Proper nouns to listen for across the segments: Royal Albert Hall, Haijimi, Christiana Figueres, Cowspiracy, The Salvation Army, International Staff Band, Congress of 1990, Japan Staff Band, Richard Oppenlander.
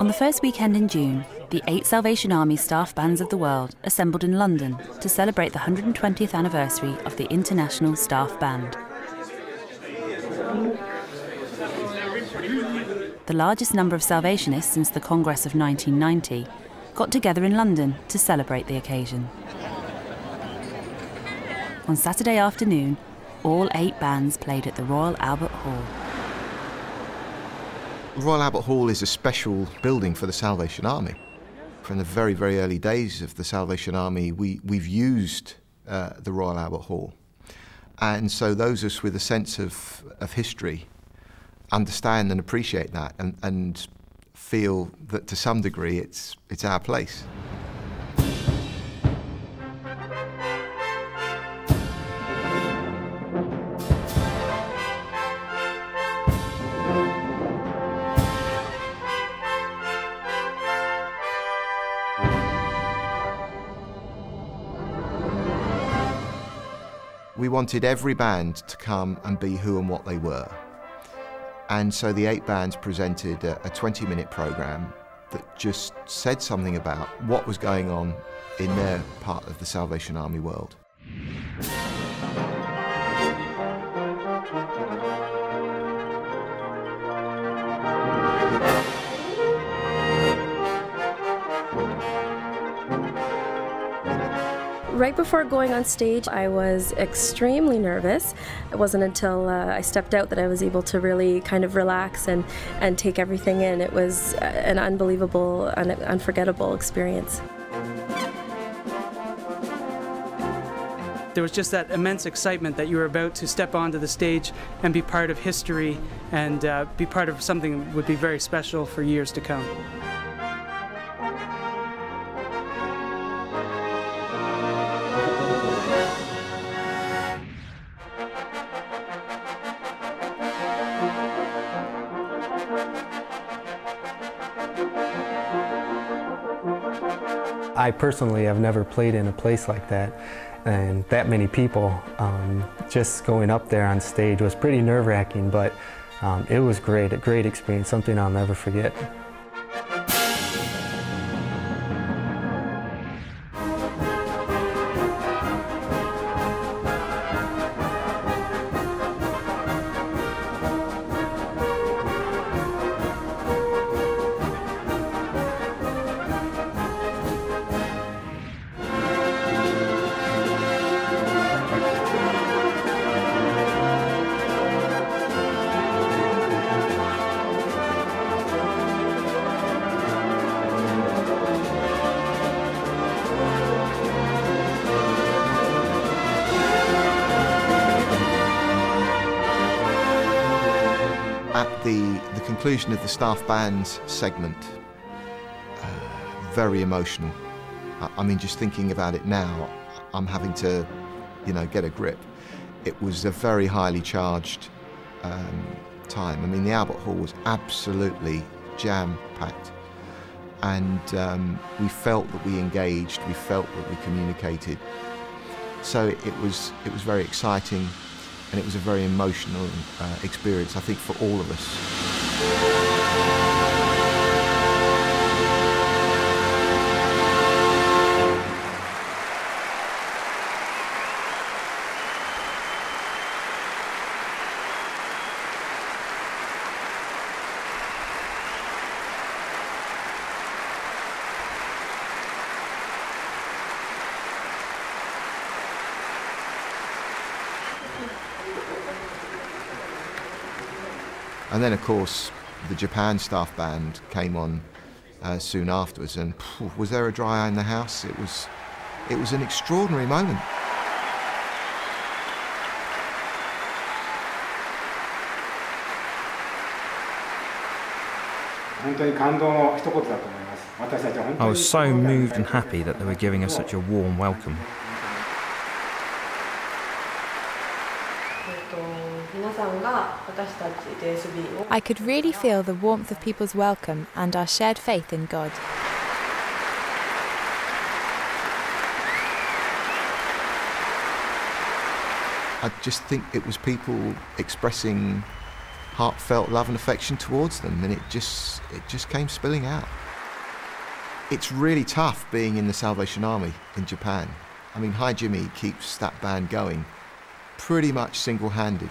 On the first weekend in June, the 8 Salvation Army staff bands of the world assembled in London to celebrate the 120th anniversary of the International Staff Band. The largest number of Salvationists since the Congress of 1990 got together in London to celebrate the occasion. On Saturday afternoon, all 8 bands played at the Royal Albert Hall. Royal Albert Hall is a special building for the Salvation Army. From the very, very early days of the Salvation Army, we've used the Royal Albert Hall. And so those of us with a sense of history understand and appreciate that and feel that to some degree it's our place. We wanted every band to come and be who and what they were. And so the 8 bands presented a 20-minute programme that just said something about what was going on in their part of the Salvation Army world. Right before going on stage, I was extremely nervous. It wasn't until I stepped out that I was able to really kind of relax and take everything in. It was an unbelievable, unforgettable experience. There was just that immense excitement that you were about to step onto the stage and be part of history and be part of something that would be very special for years to come. I personally have never played in a place like that, and that many people. Just going up there on stage was pretty nerve-wracking, but it was great, a great experience, something I'll never forget. At the conclusion of the staff band's segment, very emotional. I mean, just thinking about it now, I'm having to, you know, get a grip. It was a very highly charged time. I mean, the Albert Hall was absolutely jam-packed. And we felt that we engaged, we felt that we communicated. So it was very exciting. And it was a very emotional experience, I think, for all of us. And then, of course, the Japan Staff Band came on soon afterwards, and was there a dry eye in the house? It was an extraordinary moment. I was so moved and happy that they were giving us such a warm welcome. I could really feel the warmth of people's welcome and our shared faith in God. I just think it was people expressing heartfelt love and affection towards them, and it just came spilling out. It's really tough being in the Salvation Army in Japan. I mean, Haijimi keeps that band going pretty much single-handed.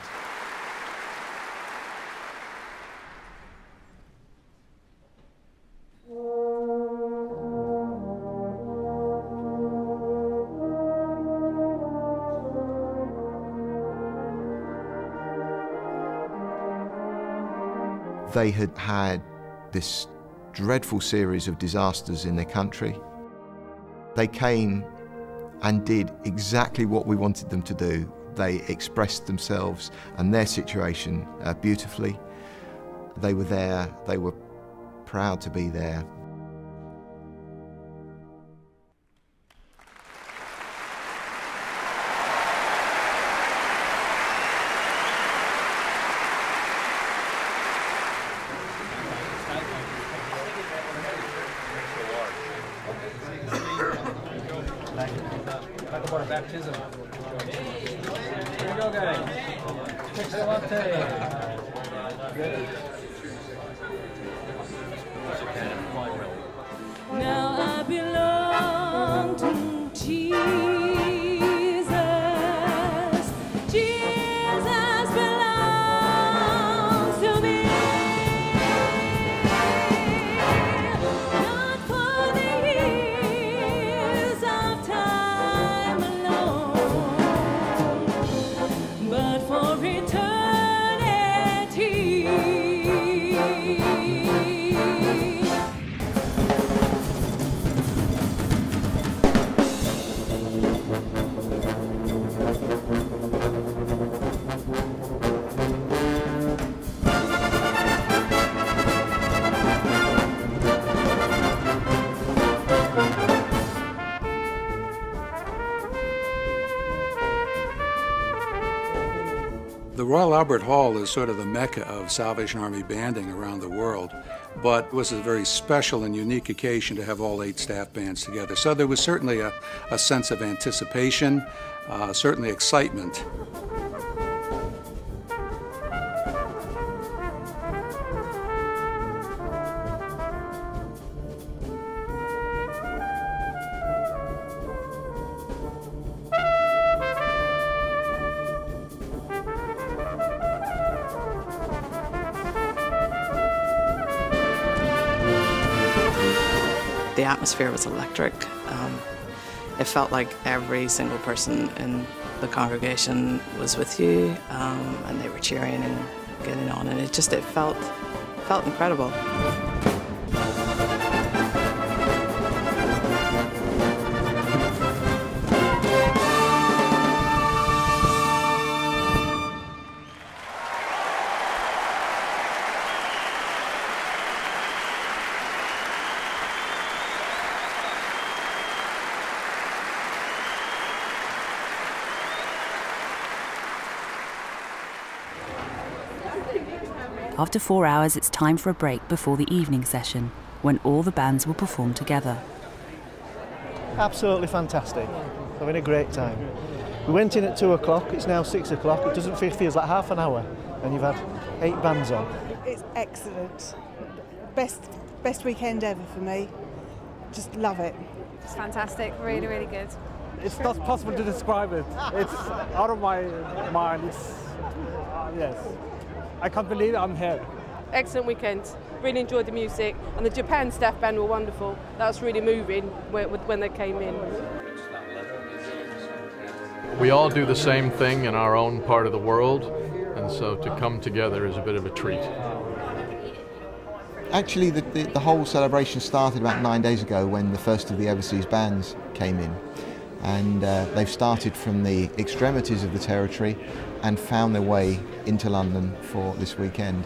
They had had this dreadful series of disasters in their country. They came and did exactly what we wanted them to do. They expressed themselves and their situation beautifully. They were there, they were proud to be there. Now I belong to Jesus. Jesus belongs to me. Not for the years of time alone, but for eternity. The Royal Albert Hall is sort of the mecca of Salvation Army banding around the world, but it was a very special and unique occasion to have all 8 staff bands together. So there was certainly a sense of anticipation, certainly excitement. The atmosphere was electric. It felt like every single person in the congregation was with you, and they were cheering and getting on, and it felt incredible. After 4 hours, it's time for a break before the evening session, when all the bands will perform together. Absolutely fantastic. Having a great time. We went in at 2 o'clock, it's now 6 o'clock. It doesn't feel like half an hour, and you've had 8 bands on. It's excellent. Best weekend ever for me. Just love it. It's fantastic, really, really good. It's not possible to describe it. It's out of my mind. It's, yes. I can't believe I'm here. Excellent weekend. Really enjoyed the music, and the Japan Staff Band were wonderful. That was really moving when they came in. We all do the same thing in our own part of the world, and so to come together is a bit of a treat. Actually, the whole celebration started about 9 days ago when the first of the overseas bands came in. And they've started from the extremities of the territory and found their way into London for this weekend.